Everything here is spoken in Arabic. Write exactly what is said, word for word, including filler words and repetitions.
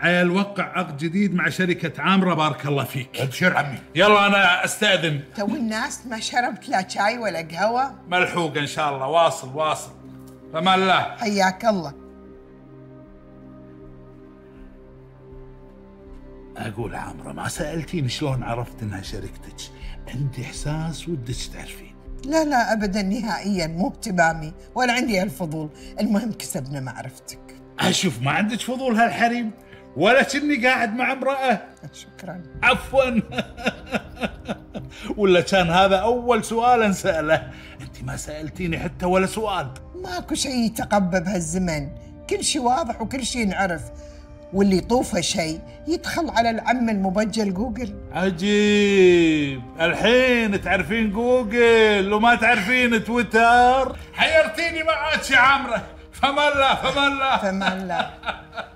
عيال وقع عقد جديد مع شركة عامرة. بارك الله فيك. ابشر عمي. يلا أنا أستأذن. تو الناس ما شربت لا شاي ولا قهوة. ملحوق إن شاء الله. واصل واصل. فمان الله. حياك الله. أقول عامرة ما سألتيني شلون عرفت إنها شركتك. عندي إحساس ودك تعرفين. لا لا أبداً نهائياً، مو بتمامي ولا عندي هالفضول. المهم كسبنا معرفتك. أشوف ما عندك فضول هالحريم ولا كني قاعد مع امرأة. شكراً. عفواً. ولا كان هذا أول سؤال انسأله. أنت ما سألتيني حتى ولا سؤال. ماكو شيء يتقبى بهالزمن، كل شيء واضح وكل شيء نعرف، واللي يطوفه شيء يدخل على العم المبجل جوجل. عجيب، الحين تعرفين جوجل وما تعرفين تويتر. حيرتيني معاك يا عامرة. فما الله فما الله فما الله.